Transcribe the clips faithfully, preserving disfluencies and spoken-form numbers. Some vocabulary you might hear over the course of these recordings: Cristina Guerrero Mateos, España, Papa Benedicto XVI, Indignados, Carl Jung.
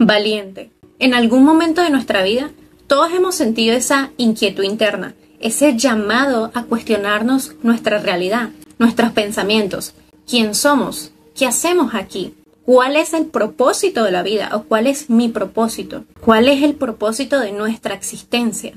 Valiente. En algún momento de nuestra vida, todos hemos sentido esa inquietud interna, ese llamado a cuestionarnos nuestra realidad, nuestros pensamientos, quién somos, qué hacemos aquí, cuál es el propósito de la vida o cuál es mi propósito, cuál es el propósito de nuestra existencia.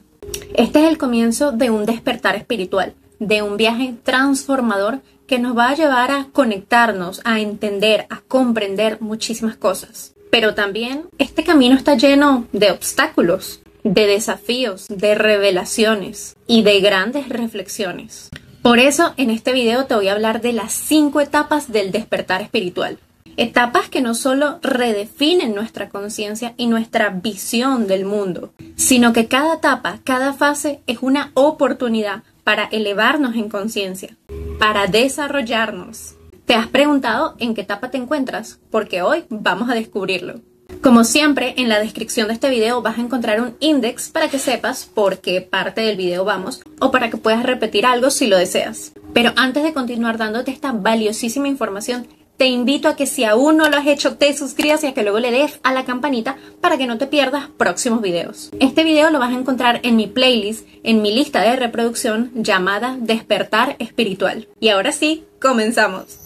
Este es el comienzo de un despertar espiritual, de un viaje transformador que nos va a llevar a conectarnos, a entender, a comprender muchísimas cosas. Pero también este camino está lleno de obstáculos, de desafíos, de revelaciones y de grandes reflexiones. Por eso en este video te voy a hablar de las cinco etapas del despertar espiritual. Etapas que no solo redefinen nuestra conciencia y nuestra visión del mundo, sino que cada etapa, cada fase es una oportunidad para elevarnos en conciencia, para desarrollarnos. ¿Te has preguntado en qué etapa te encuentras? Porque hoy vamos a descubrirlo. Como siempre, en la descripción de este video vas a encontrar un index para que sepas por qué parte del video vamos o para que puedas repetir algo si lo deseas. Pero antes de continuar dándote esta valiosísima información, te invito a que si aún no lo has hecho, te suscribas y a que luego le des a la campanita para que no te pierdas próximos videos. Este video lo vas a encontrar en mi playlist, en mi lista de reproducción llamada Despertar Espiritual. Y ahora sí, comenzamos.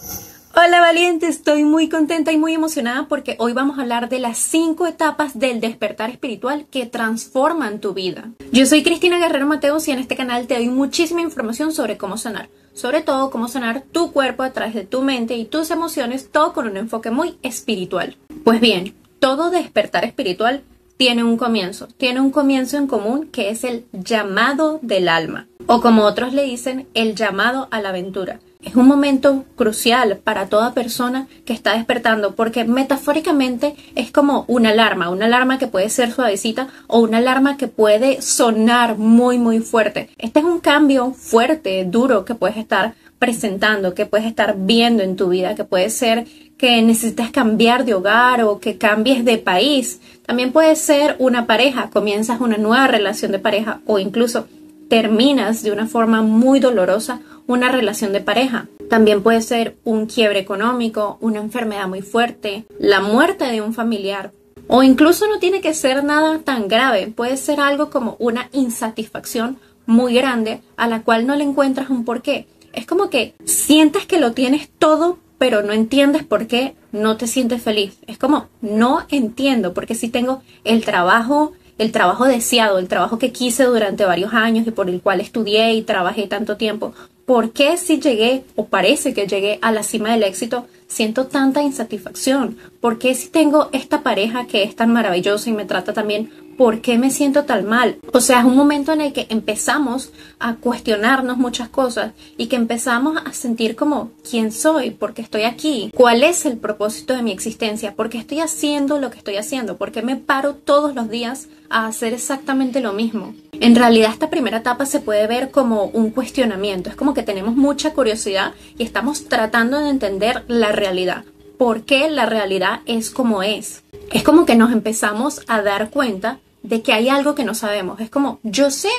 Hola valiente, estoy muy contenta y muy emocionada porque hoy vamos a hablar de las cinco etapas del despertar espiritual que transforman tu vida. Yo soy Cristina Guerrero Mateos y en este canal te doy muchísima información sobre cómo sanar, sobre todo cómo sanar tu cuerpo a través de tu mente y tus emociones, todo con un enfoque muy espiritual. Pues bien, todo despertar espiritual tiene un comienzo, tiene un comienzo en común que es el llamado del alma, o como otros le dicen, el llamado a la aventura. Es un momento crucial para toda persona que está despertando porque metafóricamente es como una alarma, una alarma que puede ser suavecita o una alarma que puede sonar muy muy fuerte. Este es un cambio fuerte, duro que puedes estar presentando, que puedes estar viendo en tu vida, que puede ser que necesitas cambiar de hogar o que cambies de país. También puede ser una pareja, comienzas una nueva relación de pareja o incluso terminas de una forma muy dolorosa una relación de pareja. También puede ser un quiebre económico, una enfermedad muy fuerte, la muerte de un familiar. O incluso no tiene que ser nada tan grave, puede ser algo como una insatisfacción muy grande a la cual no le encuentras un porqué. Es como que sientes que lo tienes todo, pero no entiendes por qué no te sientes feliz. Es como, no entiendo, porque si tengo el trabajo... el trabajo deseado, el trabajo que quise durante varios años y por el cual estudié y trabajé tanto tiempo. ¿Por qué si llegué, o parece que llegué a la cima del éxito, siento tanta insatisfacción? ¿Por qué si tengo esta pareja que es tan maravillosa y me trata tan bien, por qué me siento tan mal? O sea, es un momento en el que empezamos a cuestionarnos muchas cosas y que empezamos a sentir como, ¿quién soy? ¿Por qué estoy aquí? ¿Cuál es el propósito de mi existencia? ¿Por qué estoy haciendo lo que estoy haciendo? ¿Por qué me paro todos los días a hacer exactamente lo mismo? En realidad esta primera etapa se puede ver como un cuestionamiento, es como que tenemos mucha curiosidad y estamos tratando de entender la realidad, por qué la realidad es como es. Es como que nos empezamos a dar cuenta de que hay algo que no sabemos, es como yo sé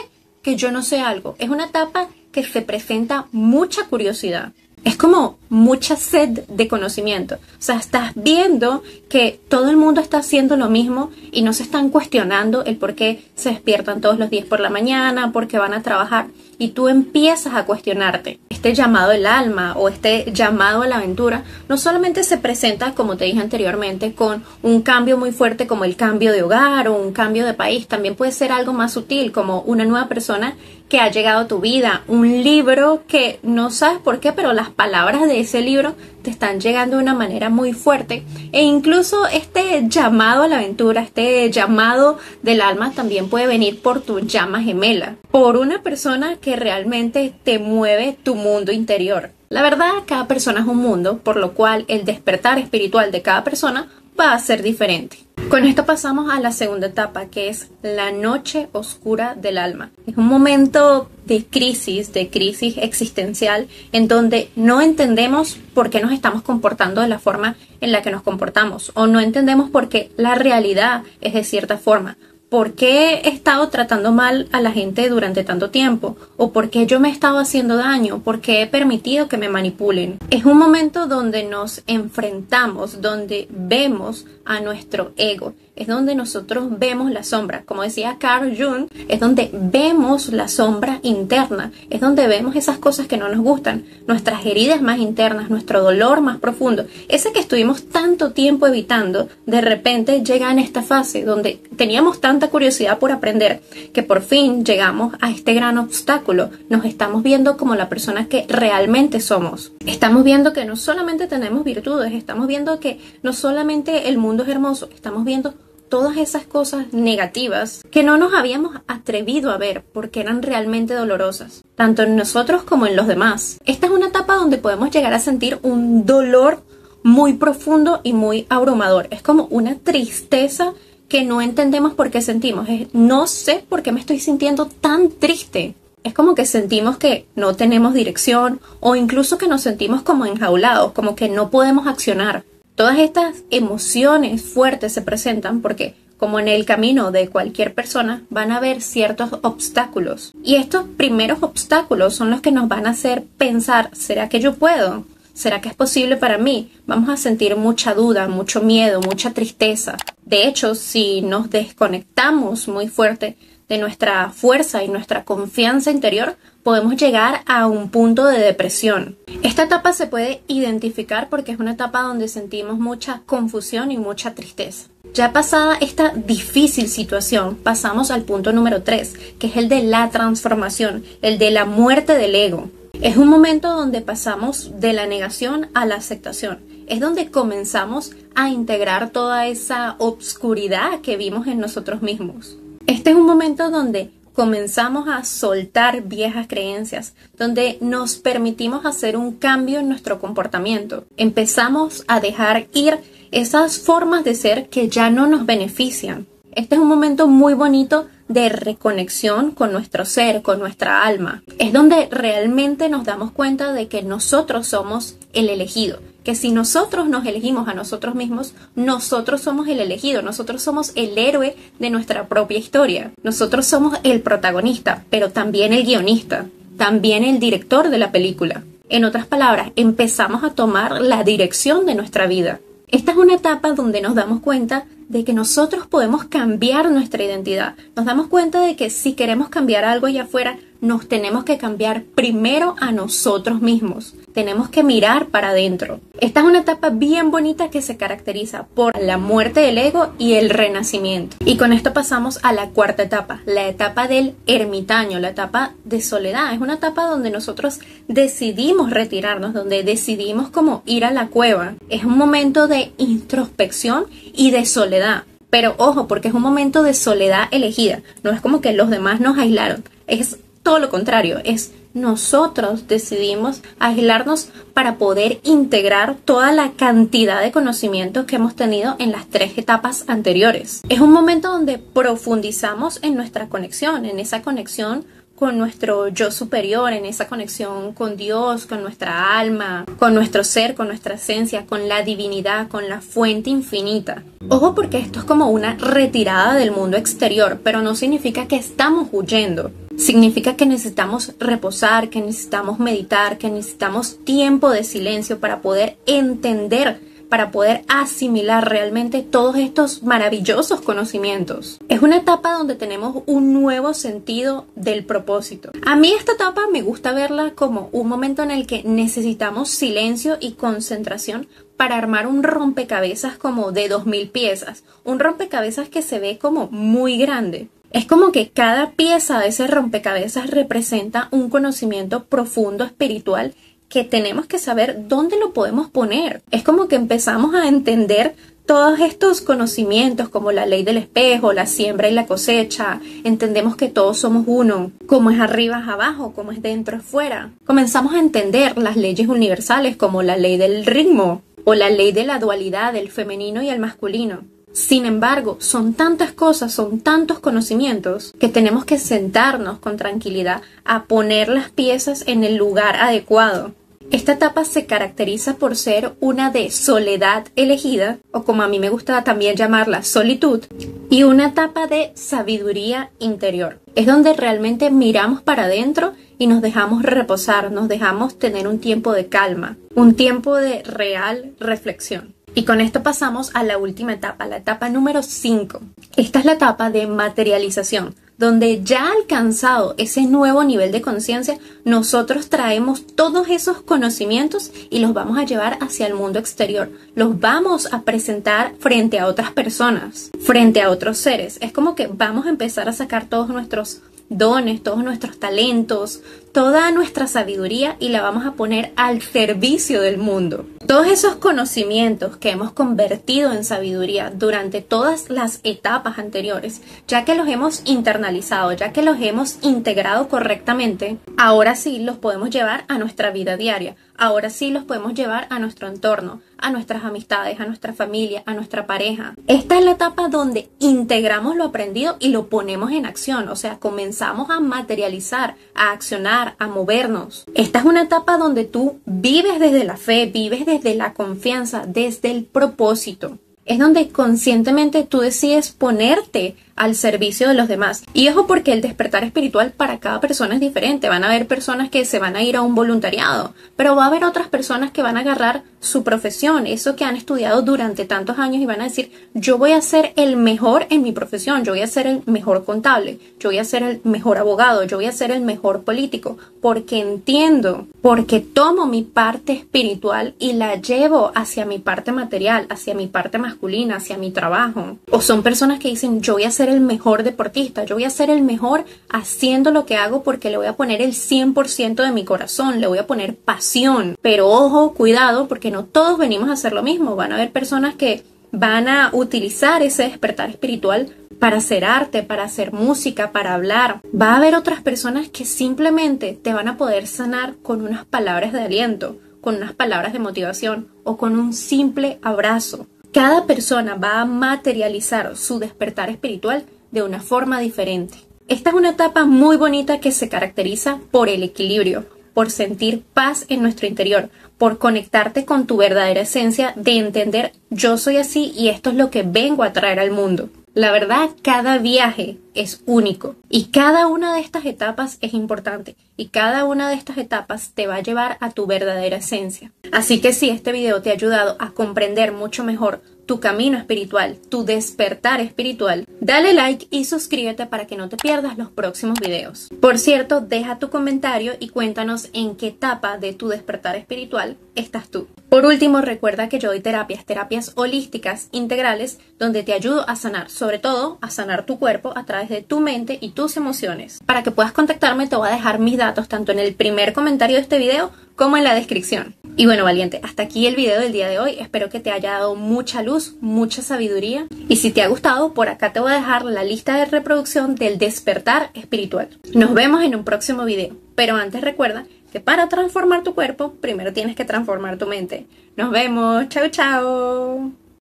que yo no sé algo, es una etapa que se presenta mucha curiosidad. Es como mucha sed de conocimiento. O sea, estás viendo que todo el mundo está haciendo lo mismo y no se están cuestionando el por qué se despiertan todos los días por la mañana, por qué van a trabajar. Y tú empiezas a cuestionarte. Este llamado del alma o este llamado a la aventura no solamente se presenta, como te dije anteriormente, con un cambio muy fuerte como el cambio de hogar o un cambio de país. También puede ser algo más sutil como una nueva persona que ha llegado a tu vida, un libro que no sabes por qué, pero las palabras de ese libro te están llegando de una manera muy fuerte, e incluso este llamado a la aventura, este llamado del alma también puede venir por tu llama gemela, por una persona que realmente te mueve tu mundo interior. La verdad, cada persona es un mundo, por lo cual el despertar espiritual de cada persona va a ser diferente. Con esto pasamos a la segunda etapa, que es la noche oscura del alma. Es un momento de crisis, de crisis existencial, en donde no entendemos por qué nos estamos comportando de la forma en la que nos comportamos, o no entendemos por qué la realidad es de cierta forma. ¿Por qué he estado tratando mal a la gente durante tanto tiempo? ¿O por qué yo me he estado haciendo daño? ¿Por qué he permitido que me manipulen? Es un momento donde nos enfrentamos, donde vemos a nuestro ego. Es donde nosotros vemos la sombra. Como decía Carl Jung, es donde vemos la sombra interna. Es donde vemos esas cosas que no nos gustan. Nuestras heridas más internas, nuestro dolor más profundo. Ese que estuvimos tanto tiempo evitando, de repente llega en esta fase donde teníamos tanta curiosidad por aprender que por fin llegamos a este gran obstáculo. Nos estamos viendo como la persona que realmente somos. Estamos viendo que no solamente tenemos virtudes, estamos viendo que no solamente el mundo es hermoso, estamos viendo todas esas cosas negativas que no nos habíamos atrevido a ver porque eran realmente dolorosas, tanto en nosotros como en los demás. Esta es una etapa donde podemos llegar a sentir un dolor muy profundo y muy abrumador. Es como una tristeza que no entendemos por qué sentimos. Es, no sé por qué me estoy sintiendo tan triste. Es como que sentimos que no tenemos dirección o incluso que nos sentimos como enjaulados, como que no podemos accionar. Todas estas emociones fuertes se presentan porque, como en el camino de cualquier persona, van a haber ciertos obstáculos. Y estos primeros obstáculos son los que nos van a hacer pensar, ¿será que yo puedo? ¿Será que es posible para mí? Vamos a sentir mucha duda, mucho miedo, mucha tristeza. De hecho, si nos desconectamos muy fuerte de nuestra fuerza y nuestra confianza interior, podemos llegar a un punto de depresión. Esta etapa se puede identificar porque es una etapa donde sentimos mucha confusión y mucha tristeza. Ya pasada esta difícil situación, pasamos al punto número tres, que es el de la transformación, el de la muerte del ego. Es un momento donde pasamos de la negación a la aceptación. Es donde comenzamos a integrar toda esa obscuridad que vimos en nosotros mismos. Este es un momento donde comenzamos a soltar viejas creencias, donde nos permitimos hacer un cambio en nuestro comportamiento. Empezamos a dejar ir esas formas de ser que ya no nos benefician. Este es un momento muy bonito de reconexión con nuestro ser, con nuestra alma. Es donde realmente nos damos cuenta de que nosotros somos el elegido. Que si nosotros nos elegimos a nosotros mismos, nosotros somos el elegido, nosotros somos el héroe de nuestra propia historia. Nosotros somos el protagonista, pero también el guionista, también el director de la película. En otras palabras, empezamos a tomar la dirección de nuestra vida. Esta es una etapa donde nos damos cuenta de que nosotros podemos cambiar nuestra identidad. Nos damos cuenta de que si queremos cambiar algo allá afuera, nos tenemos que cambiar primero a nosotros mismos. Tenemos que mirar para adentro. Esta es una etapa bien bonita que se caracteriza por la muerte del ego y el renacimiento. Y con esto pasamos a la cuarta etapa, la etapa del ermitaño, la etapa de soledad. Es una etapa donde nosotros decidimos retirarnos, donde decidimos como ir a la cueva. Es un momento de introspección y de soledad. Pero ojo, porque es un momento de soledad elegida. No es como que los demás nos aislaron. Es todo lo contrario, es nosotros decidimos aislarnos para poder integrar toda la cantidad de conocimientos que hemos tenido en las tres etapas anteriores. Es un momento donde profundizamos en nuestra conexión, en esa conexión con nuestro yo superior, en esa conexión con Dios, con nuestra alma, con nuestro ser, con nuestra esencia, con la divinidad, con la fuente infinita. Ojo, porque esto es como una retirada del mundo exterior, pero no significa que estamos huyendo. Significa que necesitamos reposar, que necesitamos meditar, que necesitamos tiempo de silencio para poder entender, para poder asimilar realmente todos estos maravillosos conocimientos. Es una etapa donde tenemos un nuevo sentido del propósito. A mí esta etapa me gusta verla como un momento en el que necesitamos silencio y concentración para armar un rompecabezas como de dos mil piezas, un rompecabezas que se ve como muy grande. Es como que cada pieza de ese rompecabezas representa un conocimiento profundo espiritual que tenemos que saber dónde lo podemos poner. Es como que empezamos a entender todos estos conocimientos como la ley del espejo, la siembra y la cosecha. Entendemos que todos somos uno, como es arriba es abajo, como es dentro es fuera. Comenzamos a entender las leyes universales como la ley del ritmo o la ley de la dualidad del femenino y el masculino. Sin embargo, son tantas cosas, son tantos conocimientos que tenemos que sentarnos con tranquilidad a poner las piezas en el lugar adecuado. Esta etapa se caracteriza por ser una de soledad elegida, o como a mí me gusta también llamarla, solitud, y una etapa de sabiduría interior. Es donde realmente miramos para adentro y nos dejamos reposar, nos dejamos tener un tiempo de calma, un tiempo de real reflexión. Y con esto pasamos a la última etapa, la etapa número cinco. Esta es la etapa de materialización, donde ya alcanzado ese nuevo nivel de conciencia, nosotros traemos todos esos conocimientos y los vamos a llevar hacia el mundo exterior. Los vamos a presentar frente a otras personas, frente a otros seres. Es como que vamos a empezar a sacar todos nuestros dones, todos nuestros talentos, toda nuestra sabiduría, y la vamos a poner al servicio del mundo. Todos esos conocimientos que hemos convertido en sabiduría durante todas las etapas anteriores, ya que los hemos internalizado, ya que los hemos integrado correctamente, ahora sí los podemos llevar a nuestra vida diaria, ahora sí los podemos llevar a nuestro entorno, a nuestras amistades, a nuestra familia, a nuestra pareja. Esta es la etapa donde integramos lo aprendido y lo ponemos en acción, o sea, comenzamos a materializar, a accionar, a movernos. Esta es una etapa donde tú vives desde la fe, vives desde desde la confianza, desde el propósito. Es donde conscientemente tú decides ponerte al servicio de los demás. Y ojo, porque el despertar espiritual para cada persona es diferente. Van a haber personas que se van a ir a un voluntariado, pero va a haber otras personas que van a agarrar su profesión, eso que han estudiado durante tantos años, y van a decir, yo voy a ser el mejor en mi profesión, yo voy a ser el mejor contable, yo voy a ser el mejor abogado, yo voy a ser el mejor político, porque entiendo, porque tomo mi parte espiritual y la llevo hacia mi parte material, hacia mi parte masculina, hacia mi trabajo. O son personas que dicen, yo voy a ser el mejor deportista, yo voy a ser el mejor haciendo lo que hago porque le voy a poner el cien por ciento de mi corazón, le voy a poner pasión. Pero ojo, cuidado, porque no todos venimos a hacer lo mismo. Van a haber personas que van a utilizar ese despertar espiritual para hacer arte, para hacer música, para hablar. Va a haber otras personas que simplemente te van a poder sanar con unas palabras de aliento, con unas palabras de motivación o con un simple abrazo. Cada persona va a materializar su despertar espiritual de una forma diferente. Esta es una etapa muy bonita que se caracteriza por el equilibrio, por sentir paz en nuestro interior, por conectarte con tu verdadera esencia, de entender yo soy así y esto es lo que vengo a traer al mundo. La verdad, cada viaje es único y cada una de estas etapas es importante y cada una de estas etapas te va a llevar a tu verdadera esencia. Así que si este video te ha ayudado a comprender mucho mejor tu camino espiritual, tu despertar espiritual, dale like y suscríbete para que no te pierdas los próximos videos. Por cierto, deja tu comentario y cuéntanos en qué etapa de tu despertar espiritual estás tú. Por último, recuerda que yo doy terapias, terapias holísticas, integrales, donde te ayudo a sanar, sobre todo a sanar tu cuerpo a través de tu mente y tus emociones. Para que puedas contactarme, te voy a dejar mis datos tanto en el primer comentario de este video como en la descripción. Y bueno, valiente, hasta aquí el video del día de hoy. Espero que te haya dado mucha luz, mucha sabiduría. Y si te ha gustado, por acá te voy a dejar la lista de reproducción del despertar espiritual. Nos vemos en un próximo video. Pero antes recuerda que para transformar tu cuerpo, primero tienes que transformar tu mente. Nos vemos. Chao, chao.